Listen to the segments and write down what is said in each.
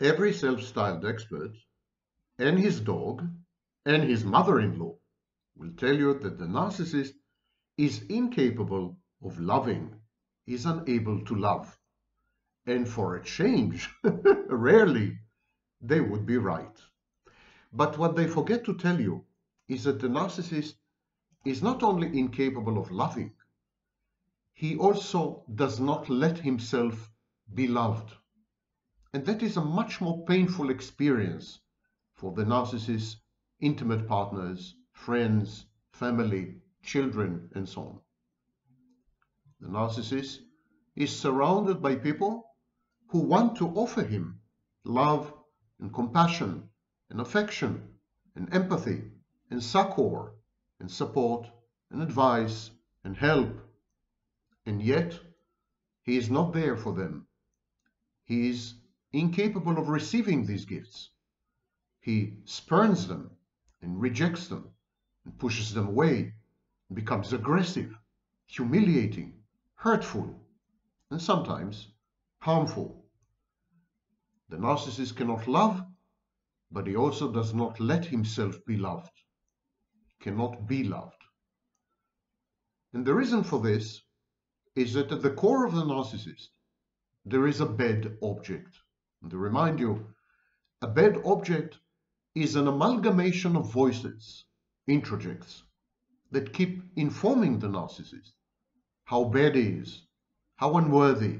every self-styled expert and his dog and his mother-in-law will tell you that the narcissist is incapable of loving, is unable to love. And for a change, rarely, they would be right. But what they forget to tell you is that the narcissist is not only incapable of loving, he also does not let himself be loved. And that is a much more painful experience for the narcissist's intimate partners, friends, family, children, and so on. The narcissist is surrounded by people who want to offer him love and compassion and affection and empathy and succor and support and advice and help, and yet he is not there for them. He is incapable of receiving these gifts. He spurns them and rejects them and pushes them away, and becomes aggressive, humiliating, hurtful, and sometimes harmful. The narcissist cannot love, but he also does not let himself be loved. He cannot be loved. And the reason for this is that at the core of the narcissist, there is a bad object. And to remind you, a bad object is an amalgamation of voices, introjects, that keep informing the narcissist how bad he is, how unworthy,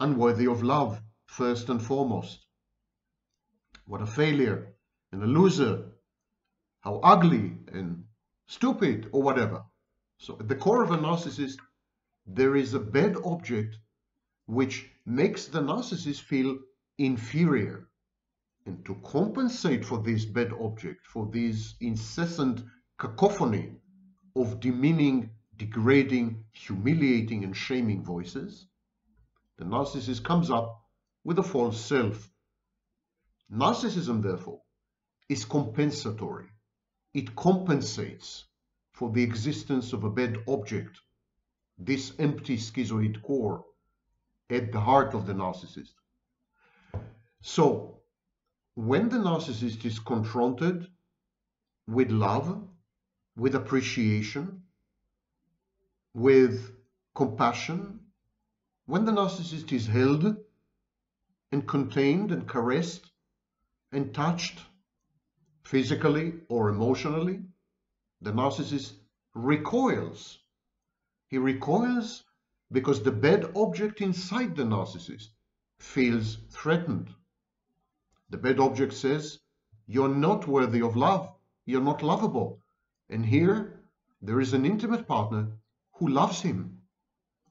unworthy of love, first and foremost. What a failure and a loser, how ugly and stupid or whatever. So at the core of a narcissist, there is a bad object which makes the narcissist feel inferior. And to compensate for this bad object, for this incessant cacophony of demeaning, degrading, humiliating, and shaming voices, the narcissist comes up with a false self. Narcissism, therefore, is compensatory. It compensates for the existence of a bad object, this empty schizoid core at the heart of the narcissist. So, when the narcissist is confronted with love, with appreciation, with compassion, when the narcissist is held and contained and caressed and touched physically or emotionally, the narcissist recoils. He recoils because the bad object inside the narcissist feels threatened. The bad object says, you're not worthy of love, you're not lovable. And here, there is an intimate partner who loves him.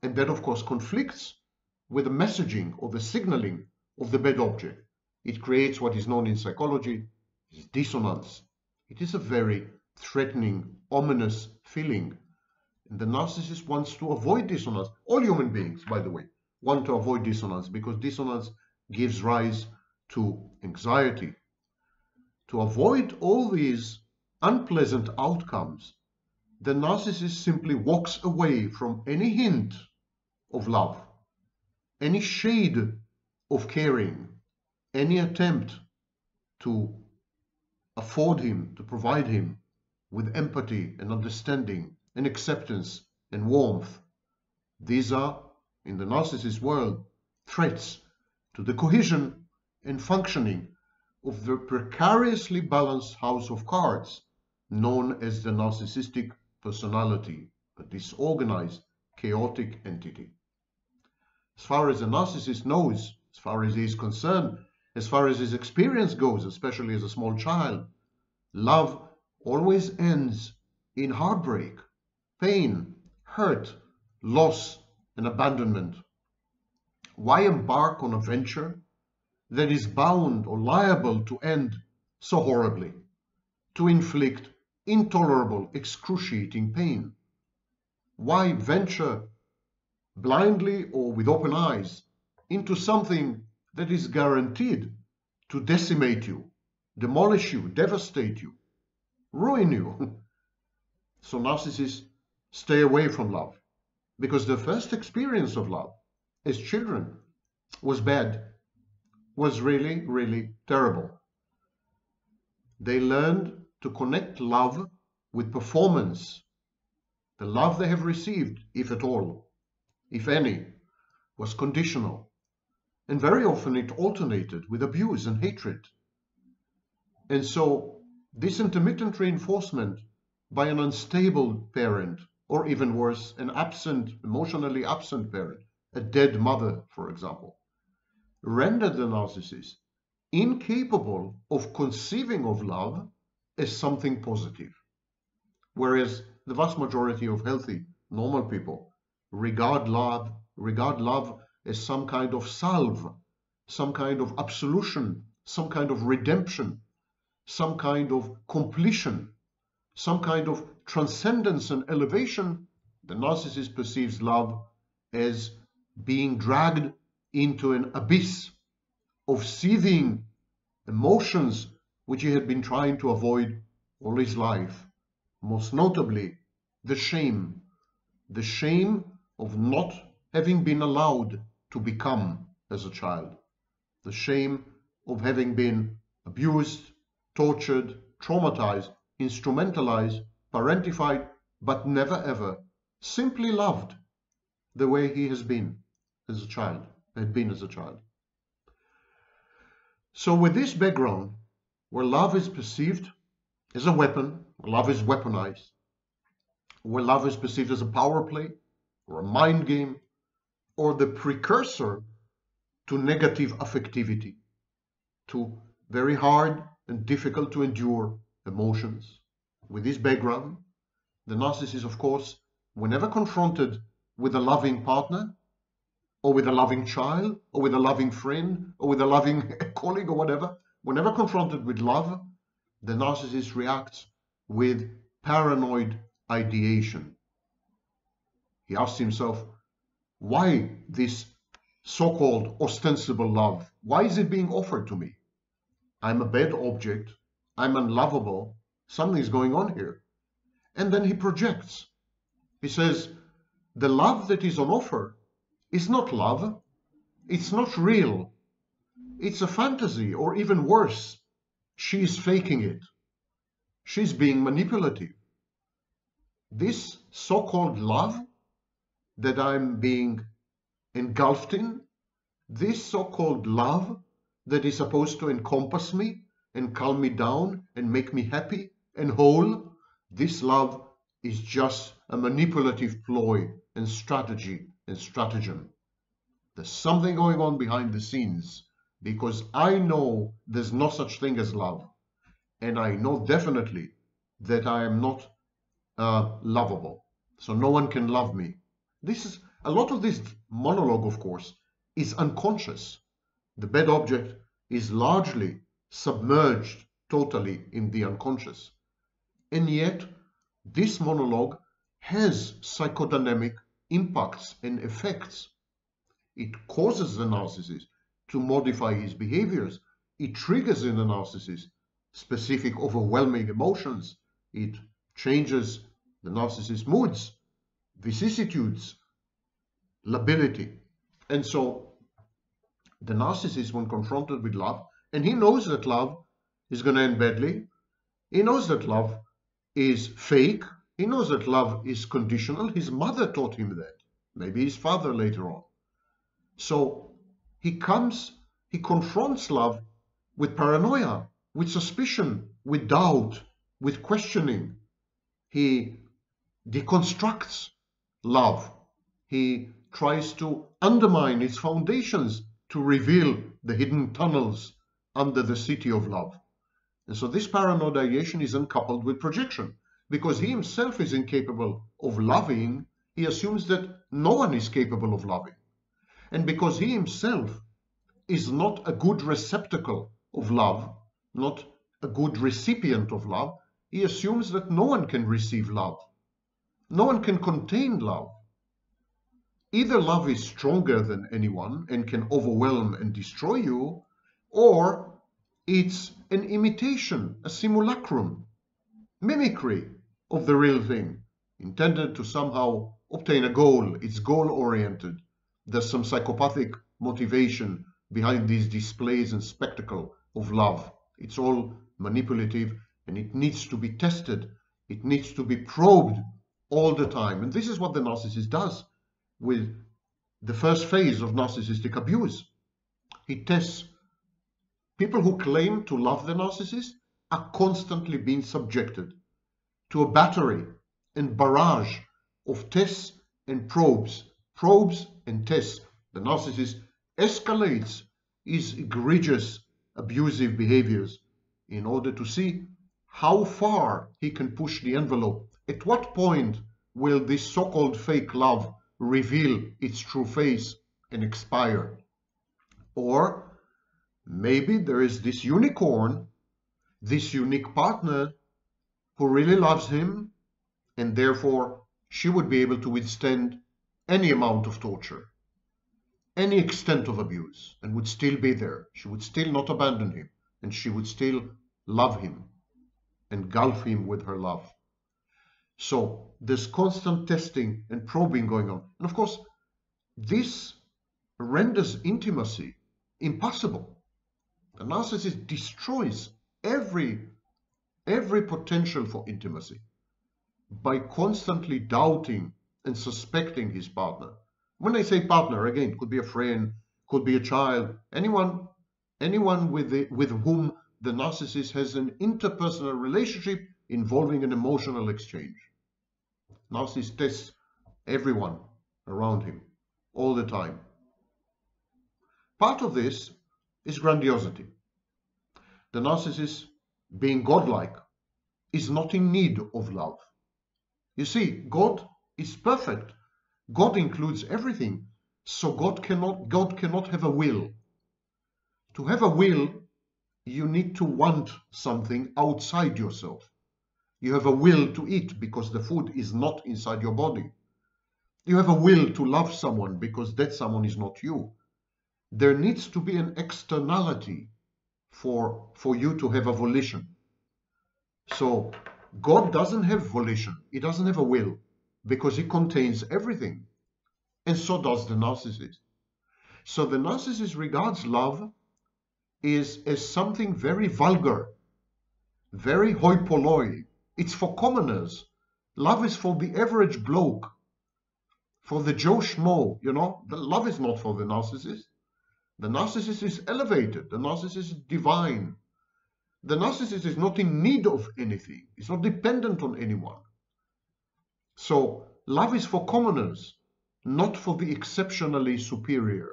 And that, of course, conflicts with the messaging or the signaling of the bad object. It creates what is known in psychology as dissonance. It is a very threatening, ominous feeling. And the narcissist wants to avoid dissonance. All human beings, by the way, want to avoid dissonance because dissonance gives rise to anxiety. To avoid all these unpleasant outcomes, the narcissist simply walks away from any hint of love, any shade of caring, any attempt to afford him, to provide him with empathy and understanding and acceptance and warmth. These are, in the narcissist's world, threats to the cohesion and functioning of the precariously balanced house of cards known as the narcissistic personality, a disorganized, chaotic entity. As far as the narcissist knows, as far as he is concerned, as far as his experience goes, especially as a small child, love always ends in heartbreak, pain, hurt, loss, and abandonment. Why embark on a venture that is bound or liable to end so horribly, to inflict intolerable, excruciating pain? Why venture blindly or with open eyes into something that is guaranteed to decimate you, demolish you, devastate you, ruin you? So narcissists stay away from love because the first experience of love as children was bad. was really, really terrible. They learned to connect love with performance. The love they have received, if at all, if any, was conditional, and very often it alternated with abuse and hatred. And so this intermittent reinforcement by an unstable parent, or even worse, an absent, emotionally absent parent, a dead mother, for example, rendered the narcissist incapable of conceiving of love as something positive, whereas the vast majority of healthy, normal people regard love as some kind of salve, some kind of absolution, some kind of redemption, some kind of completion, some kind of transcendence and elevation. The narcissist perceives love as being dragged into an abyss of seething emotions which he had been trying to avoid all his life, most notably the shame of not having been allowed to become as a child, the shame of having been abused, tortured, traumatized, instrumentalized, parentified, but never ever simply loved the way he has been as a child, had been as a child. So with this background, where love is perceived as a weapon, where love is weaponized, where love is perceived as a power play or a mind game or the precursor to negative affectivity, to very hard and difficult to endure emotions. With this background, the narcissist, of course, whenever confronted with a loving partner, or with a loving child, or with a loving friend, or with a loving colleague, or whatever, whenever confronted with love, the narcissist reacts with paranoid ideation. He asks himself, why this so-called ostensible love? Why is it being offered to me? I'm a bad object. I'm unlovable. Something's going on here. And then he projects. He says, the love that is on offer is not love. It's not real. It's a fantasy, or even worse, she's faking it. She's being manipulative. This so-called love that I'm being engulfed in, this so-called love that is supposed to encompass me and calm me down and make me happy and whole, this love is just a manipulative ploy and strategy and stratagem. There's something going on behind the scenes, because I know there's no such thing as love, and I know definitely that I am not lovable, so no one can love me. This is a lot of this monologue, of course, is unconscious. The bad object is largely submerged totally in the unconscious, and yet this monologue has psychodynamic impacts and effects. It causes the narcissist to modify his behaviors. It triggers in the narcissist specific overwhelming emotions. It changes the narcissist's moods, vicissitudes, lability. And so the narcissist, when confronted with love, and he knows that love is going to end badly, he knows that love is fake, he knows that love is conditional. His mother taught him that, maybe his father later on. So he confronts love with paranoia, with suspicion, with doubt, with questioning. He deconstructs love. He tries to undermine its foundations to reveal the hidden tunnels under the city of love. And so this paranoid ideation is uncoupled with projection. Because he himself is incapable of loving, he assumes that no one is capable of loving. And because he himself is not a good receptacle of love, not a good recipient of love, he assumes that no one can receive love. No one can contain love. Either love is stronger than anyone and can overwhelm and destroy you, or it's an imitation, a simulacrum, mimicry of the real thing, intended to somehow obtain a goal. It's goal-oriented. There's some psychopathic motivation behind these displays and spectacle of love. It's all manipulative, and it needs to be tested. It needs to be probed all the time. And this is what the narcissist does with the first phase of narcissistic abuse. He tests. People who claim to love the narcissist are constantly being subjected to a battery and barrage of tests and probes, probes and tests. The narcissist escalates his egregious abusive behaviors in order to see how far he can push the envelope. At what point will this so-called fake love reveal its true face and expire? Or maybe there is this unicorn, this unique partner who really loves him, and therefore she would be able to withstand any amount of torture, any extent of abuse, and would still be there. She would still not abandon him, and she would still love him, engulf him with her love. So there's constant testing and probing going on. And of course, this renders intimacy impossible. The narcissist destroys every potential for intimacy by constantly doubting and suspecting his partner. When I say partner, again, could be a friend, could be a child, anyone with whom the narcissist has an interpersonal relationship involving an emotional exchange. Narcissist tests everyone around him all the time. Part of this is grandiosity. The narcissist, being godlike, is not in need of love. You see, God is perfect. God includes everything. So God cannot have a will. To have a will, you need to want something outside yourself. You have a will to eat because the food is not inside your body. You have a will to love someone because that someone is not you. There needs to be an externality for you to have a volition. So God doesn't have volition. He doesn't have a will because he contains everything. And so does the narcissist. So the narcissist regards love as something very vulgar, very hoi polloi. It's for commoners. Love is for the average bloke, for the Joe Schmo, you know. The love is not for the narcissist. The narcissist is elevated. The narcissist is divine. The narcissist is not in need of anything. It's not dependent on anyone. So love is for commoners, not for the exceptionally superior.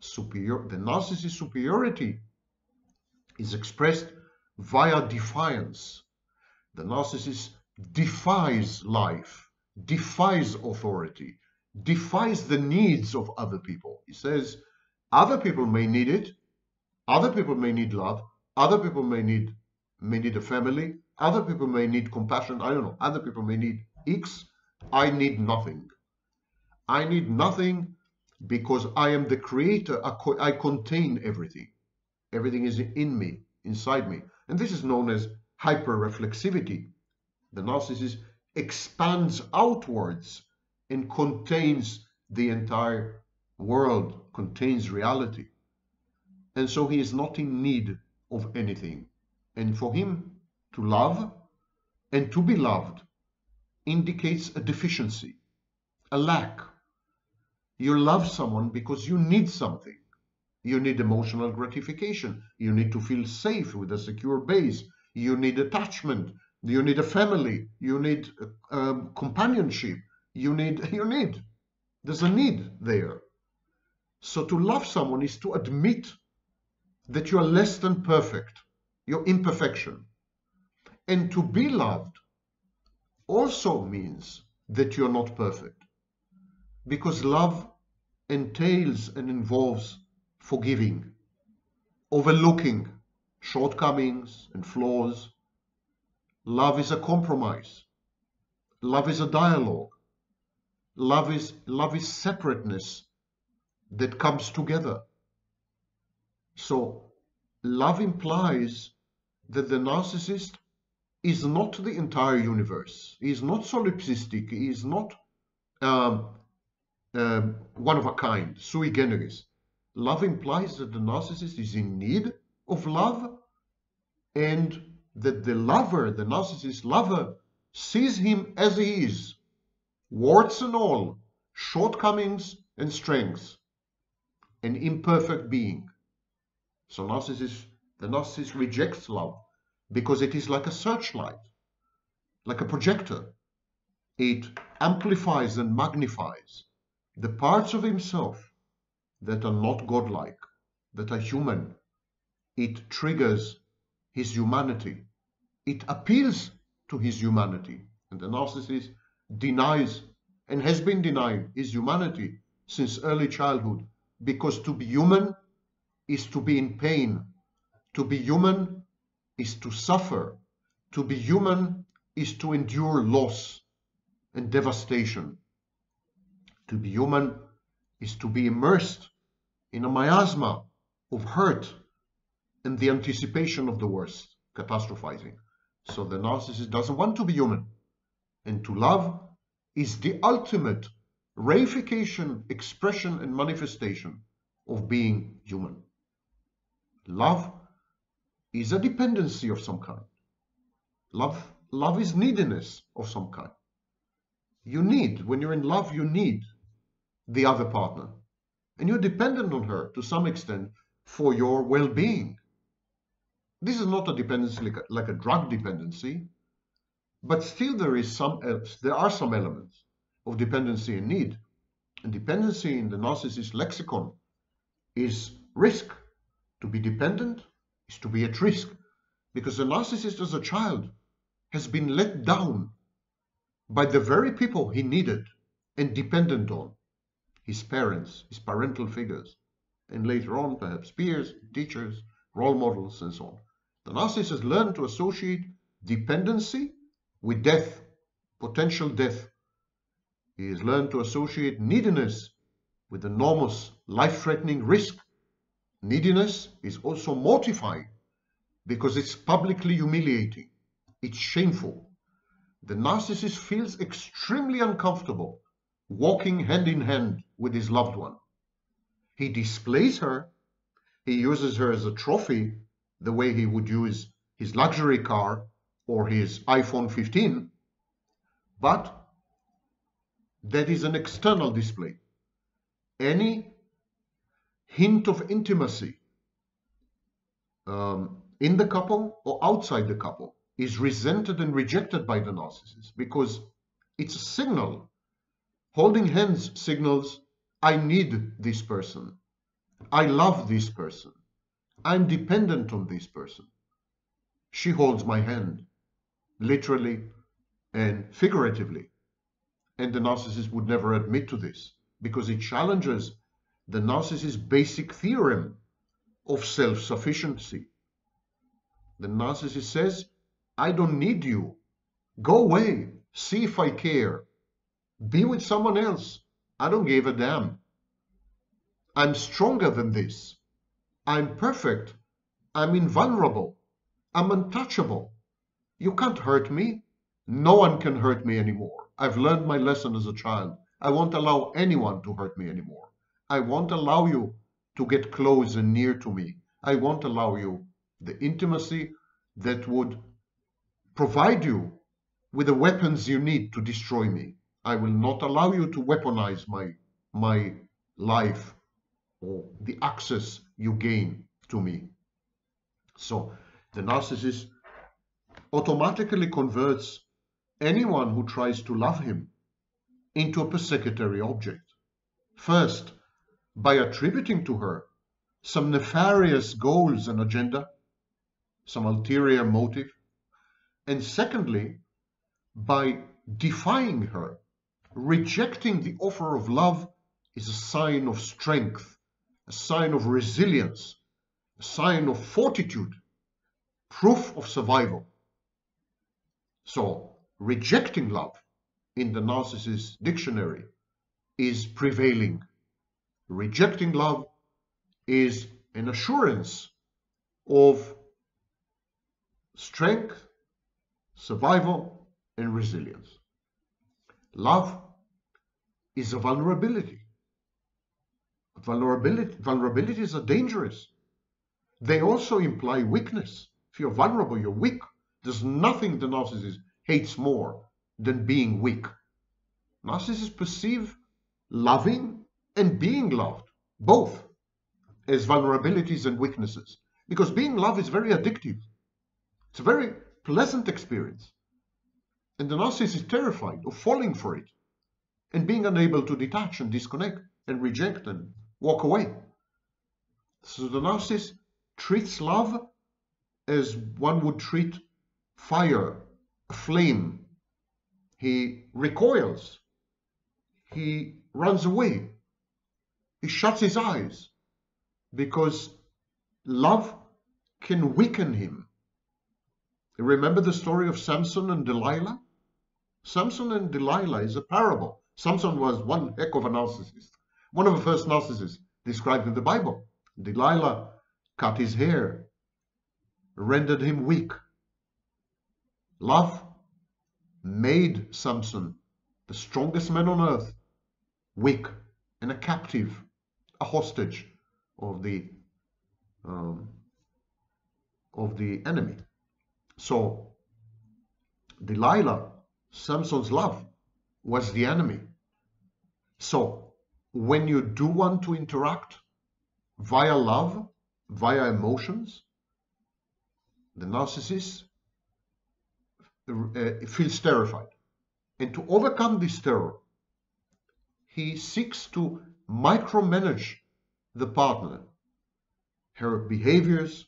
The narcissist's superiority is expressed via defiance. The narcissist defies life, defies authority, defies the needs of other people. He says, other people may need it. Other people may need love. Other people may need a family. Other people may need compassion. I don't know. Other people may need X. I need nothing. I need nothing because I am the creator. I contain everything. Everything is in me, inside me. And this is known as hyperreflexivity. The narcissist expands outwards and contains the entire world, contains reality. And so he is not in need of anything. And for him to love and to be loved indicates a deficiency, a lack. You love someone because you need something. You need emotional gratification. You need to feel safe with a secure base. You need attachment. You need a family. You need companionship. You need. There's a need there. So to love someone is to admit that you are less than perfect, your imperfection. And to be loved also means that you're not perfect, because love entails and involves forgiving, overlooking shortcomings and flaws. Love is a compromise. Love is a dialogue. Love is separateness that comes together. So love implies that the narcissist is not the entire universe. He is not solipsistic. He is not one of a kind, sui generis. Love implies that the narcissist is in need of love, and that the lover, the narcissist lover, sees him as he is, warts and all, shortcomings and strengths, an imperfect being. So the narcissist rejects love because it is like a searchlight, like a projector. It amplifies and magnifies the parts of himself that are not godlike, that are human. It triggers his humanity. It appeals to his humanity. And the narcissist denies and has been denying his humanity since early childhood, because to be human is to be in pain. To be human is to suffer. To be human is to endure loss and devastation. To be human is to be immersed in a miasma of hurt and the anticipation of the worst, catastrophizing. So the narcissist doesn't want to be human. And to love is the ultimate reification, expression, and manifestation of being human. Love is a dependency of some kind. Love is neediness of some kind. You need, when you're in love, you need the other partner. And you're dependent on her to some extent for your well-being. This is not a dependency like a drug dependency, but still there are some elements of dependency and need. And dependency in the narcissist lexicon is risk. To be dependent is to be at risk, because the narcissist as a child has been let down by the very people he needed and dependent on, his parents, his parental figures, and later on perhaps peers, teachers, role models, and so on. The narcissist has learned to associate dependency with death, potential death. He has learned to associate neediness with enormous life-threatening risk. Neediness is also mortifying because it's publicly humiliating. It's shameful. The narcissist feels extremely uncomfortable walking hand in hand with his loved one. He displays her. He uses her as a trophy, the way he would use his luxury car or his iPhone 15. But that is an external display. Any hint of intimacy in the couple or outside the couple is resented and rejected by the narcissist, because it's a signal. Holding hands signals, I need this person. I love this person. I'm dependent on this person. She holds my hand, literally and figuratively. And the narcissist would never admit to this, because it challenges the narcissist's basic theorem of self-sufficiency. The narcissist says, I don't need you. Go away. See if I care. Be with someone else. I don't give a damn. I'm stronger than this. I'm perfect. I'm invulnerable. I'm untouchable. You can't hurt me. No one can hurt me anymore. I've learned my lesson as a child. I won't allow anyone to hurt me anymore. I won't allow you to get close and near to me. I won't allow you the intimacy that would provide you with the weapons you need to destroy me. I will not allow you to weaponize my life or the access you gain to me. So the narcissist automatically converts anyone who tries to love him into a persecutory object. First, by attributing to her some nefarious goals and agenda, some ulterior motive, and secondly, by defying her. Rejecting the offer of love is a sign of strength, a sign of resilience, a sign of fortitude, proof of survival. So, rejecting love in the narcissist dictionary is prevailing. Rejecting love is an assurance of strength, survival, and resilience. Love is a vulnerability. But vulnerabilities are dangerous. They also imply weakness. If you're vulnerable, you're weak. There's nothing the narcissist hates more than being weak. Narcissists perceive loving and being loved, both, as vulnerabilities and weaknesses. Because being loved is very addictive. It's a very pleasant experience. And the narcissist is terrified of falling for it and being unable to detach and disconnect and reject and walk away. So the narcissist treats love as one would treat fire, a flame. He recoils. He runs away. He shuts his eyes because love can weaken him. Remember the story of Samson and Delilah? Samson and Delilah is a parable. Samson was one heck of a narcissist, one of the first narcissists described in the Bible. Delilah cut his hair, rendered him weak. Love made Samson, the strongest man on earth, weak and a captive, a hostage of the enemy. So Delilah, Samson's love, was the enemy. So when you do want to interact via love, via emotions, the narcissist feels terrified. And to overcome this terror, he seeks to micromanage the partner, her behaviors,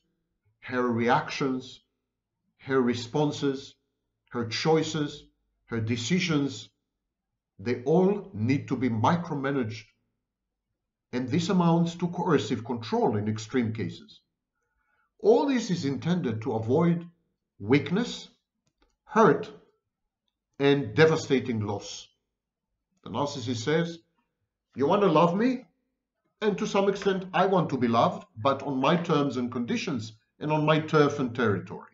her reactions, her responses, her choices, her decisions. They all need to be micromanaged. And this amounts to coercive control in extreme cases. All this is intended to avoid weakness, hurt, and devastating loss. The narcissist says, you want to love me? And to some extent, I want to be loved, but on my terms and conditions, and on my turf and territory.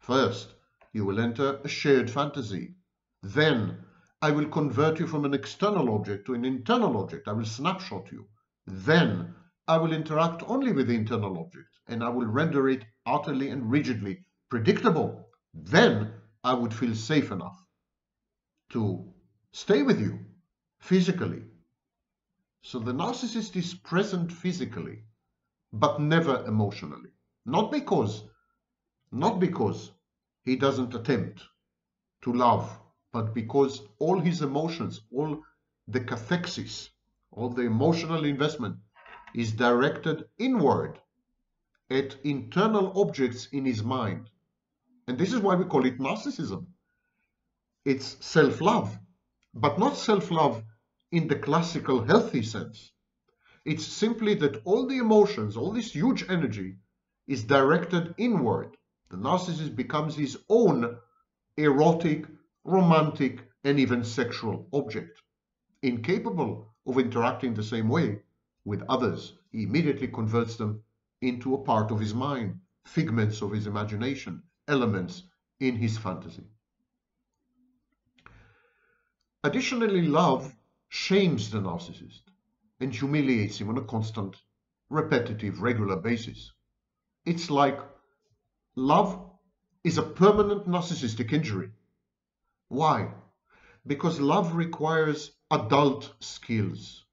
First, you will enter a shared fantasy. Then, I will convert you from an external object to an internal object. I will snapshot you. Then, I will interact only with the internal object, and I will render it utterly and rigidly predictable. Then, I would feel safe enough to stay with you physically. So the narcissist is present physically, but never emotionally. Not because he doesn't attempt to love, but because all his emotions, all the cathexis, all the emotional investment is directed inward at internal objects in his mind. And this is why we call it narcissism. It's self-love, but not self-love in the classical healthy sense. It's simply that all the emotions, all this huge energy is directed inward. The narcissist becomes his own erotic, romantic, and even sexual object. Incapable of interacting the same way with others, he immediately converts them into a part of his mind, figments of his imagination, elements in his fantasy. Additionally, love shames the narcissist and humiliates him on a constant, repetitive, regular basis. It's like love is a permanent narcissistic injury. Why? Because love requires adult skills.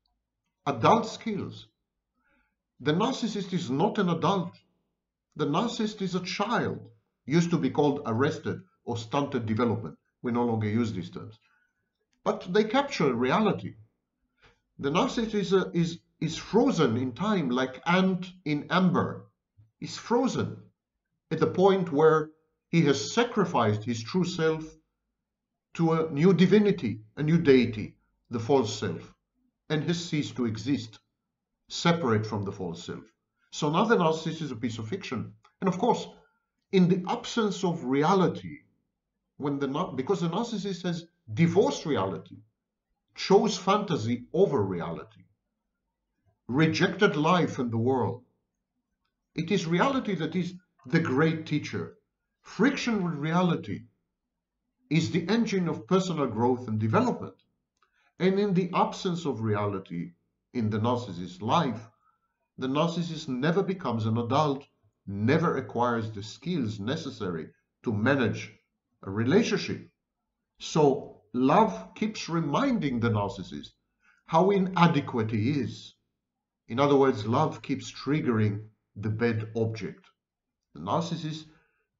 Adult skills. The narcissist is not an adult. The narcissist is a child. Used to be called arrested or stunted development. We no longer use these terms. But they capture reality. The narcissist is frozen in time like ant in amber. He's frozen at the point where he has sacrificed his true self to a new divinity, a new deity, the false self, and has ceased to exist, separate from the false self. So now the narcissist is a piece of fiction. And of course, in the absence of reality, because the narcissist has divorced reality, chose fantasy over reality, rejected life and the world. It is reality that is the great teacher. Friction with reality is the engine of personal growth and development. And in the absence of reality, in the narcissist's life, the narcissist never becomes an adult, never acquires the skills necessary to manage a relationship. So love keeps reminding the narcissist how inadequate he is. In other words, love keeps triggering the bad object. The narcissist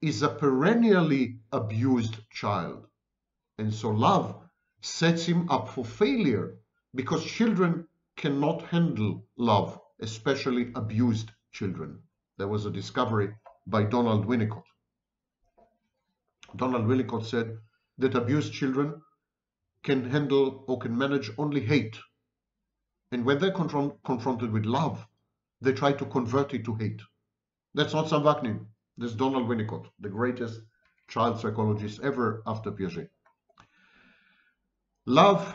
is a perennially abused child, and so love sets him up for failure, because children cannot handle love, especially abused children. There was a discovery by Donald Winnicott. Donald Winnicott said that abused children can handle or can manage only hate. And when they're confronted with love, they try to convert it to hate. That's not Sam Vaknin. That's Donald Winnicott, the greatest child psychologist ever after Piaget. Love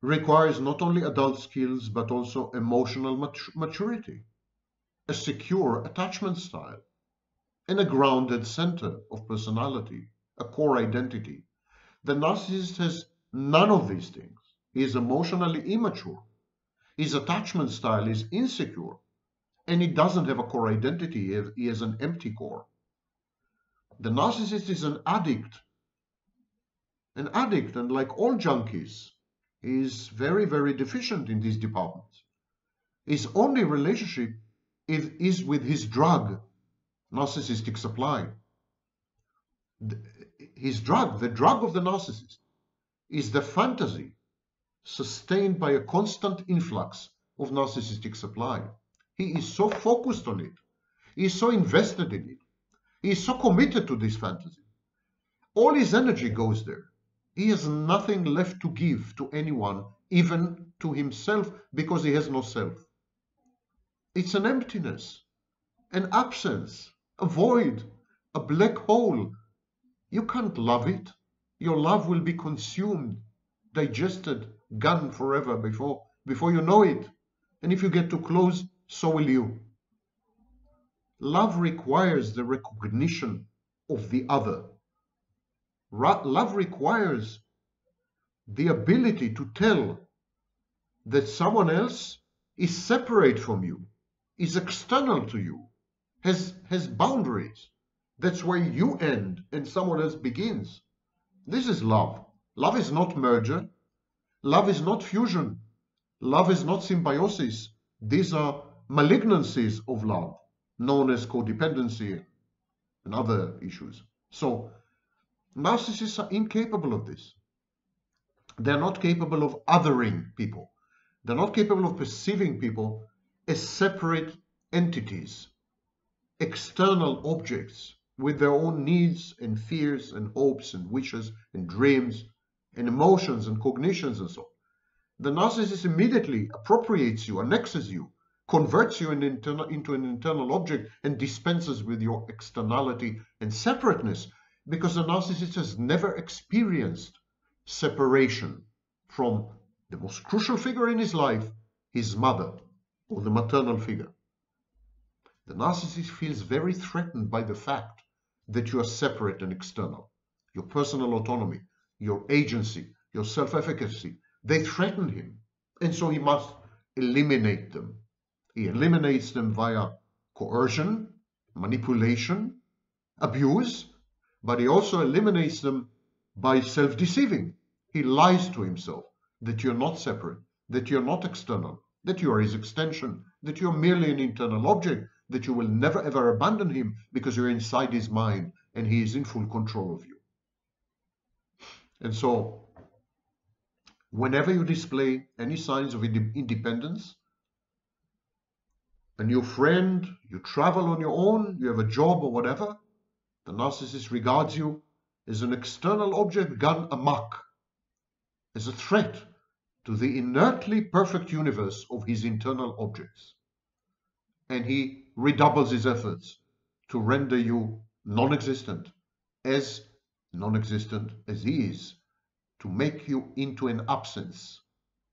requires not only adult skills, but also emotional maturity, a secure attachment style, and a grounded center of personality, a core identity. The narcissist has none of these things. He is emotionally immature. His attachment style is insecure, and he doesn't have a core identity. He has an empty core. The narcissist is an addict. An addict, and like all junkies, he is very, very deficient in these departments. His only relationship is with his drug, narcissistic supply. The drug of the narcissist, is the fantasy sustained by a constant influx of narcissistic supply. He is so focused on it. He is so invested in it. He is so committed to this fantasy. All his energy goes there. He has nothing left to give to anyone, even to himself, because he has no self. It's an emptiness, an absence, a void, a black hole. You can't love it. Your love will be consumed, digested, gone forever before you know it. And if you get too close, so will you. Love requires the recognition of the other. Love requires the ability to tell that someone else is separate from you, is external to you, has boundaries. That's where you end and someone else begins. This is love. Love is not merger. Love is not fusion. Love is not symbiosis. These are malignancies of love, known as codependency and other issues. So, narcissists are incapable of this. They're not capable of othering people. They're not capable of perceiving people as separate entities, external objects with their own needs and fears and hopes and wishes and dreams and emotions and cognitions and so on. The narcissist immediately appropriates you, annexes you, converts you into an internal object, and dispenses with your externality and separateness, because the narcissist has never experienced separation from the most crucial figure in his life, his mother, or the maternal figure. The narcissist feels very threatened by the fact that you are separate and external. Your personal autonomy, your agency, your self-efficacy, they threaten him, and so he must eliminate them. He eliminates them via coercion, manipulation, abuse, but he also eliminates them by self-deceiving. He lies to himself that you're not separate, that you're not external, that you are his extension, that you're merely an internal object, that you will never ever abandon him because you're inside his mind and he is in full control of you. And so, whenever you display any signs of independence, a new friend, you travel on your own, you have a job or whatever, the narcissist regards you as an external object gone amok, as a threat to the inertly perfect universe of his internal objects. And he redoubles his efforts to render you non-existent as he is, to make you into an absence,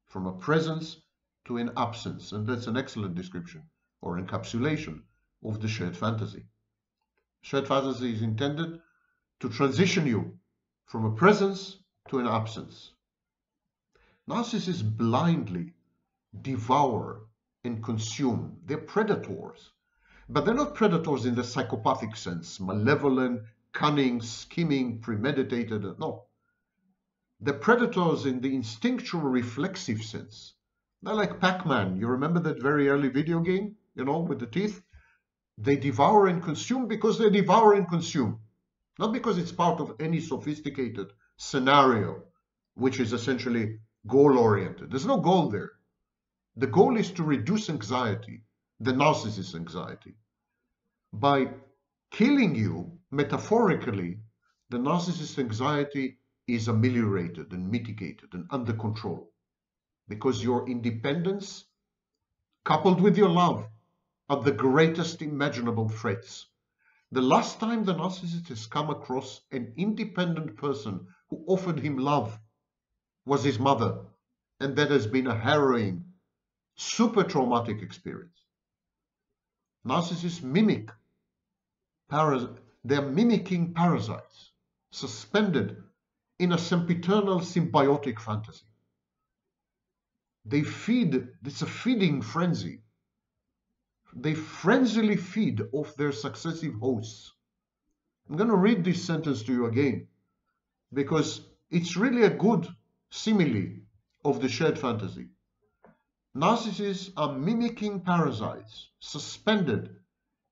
from a presence to an absence. And that's an excellent description or encapsulation of the shared fantasy. Shared fantasy is intended to transition you from a presence to an absence. Narcissists blindly devour and consume. They're predators, but they're not predators in the psychopathic sense, malevolent, cunning, scheming, premeditated. No, they're predators in the instinctual, reflexive sense. They're like Pac-Man. You remember that very early video game, you know, with the teeth? They devour and consume because they devour and consume, not because it's part of any sophisticated scenario, which is essentially goal-oriented. There's no goal there. The goal is to reduce anxiety, the narcissist's anxiety. By killing you, metaphorically, the narcissist's anxiety is ameliorated and mitigated and under control, because your independence, coupled with your love, are the greatest imaginable threats. The last time the narcissist has come across an independent person who offered him love was his mother, and that has been a harrowing, super traumatic experience. Narcissists mimic parasites. They're mimicking parasites, suspended in a sempiternal symbiotic fantasy. They feed. It's a feeding frenzy. They frenzily feed off their successive hosts. I'm going to read this sentence to you again, because it's really a good simile of the shared fantasy. Narcissists are mimicking parasites suspended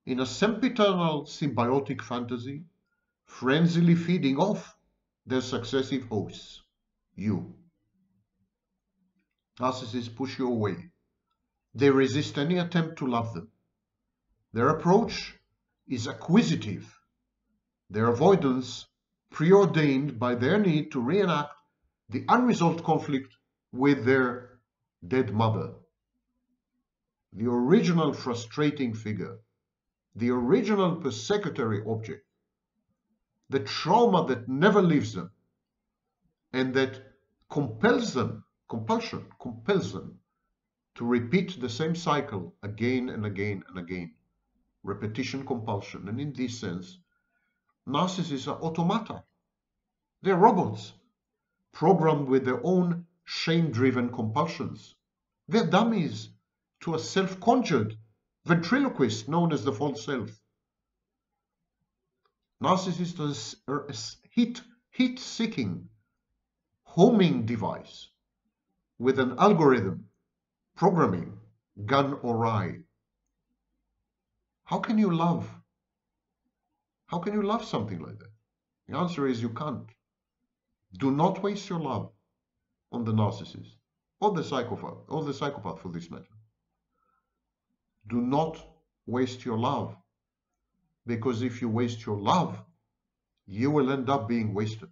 in a sempiternal symbiotic fantasy, frenzily feeding off their successive hosts, you. Narcissists push you away. They resist any attempt to love them. Their approach is acquisitive, their avoidance preordained by their need to reenact the unresolved conflict with their dead mother, the original frustrating figure, the original persecutory object, the trauma that never leaves them, and that compels them, compulsion compels them to repeat the same cycle again and again and again. Repetition, compulsion. And in this sense, narcissists are automata. They're robots, programmed with their own shame-driven compulsions. They're dummies to a self-conjured ventriloquist known as the false self. Narcissists are a heat-seeking homing device with an algorithm programming gone awry. How can you love? How can you love something like that? The answer is you can't. Do not waste your love on the narcissist, or the psychopath for this matter. Do not waste your love, because if you waste your love, you will end up being wasted.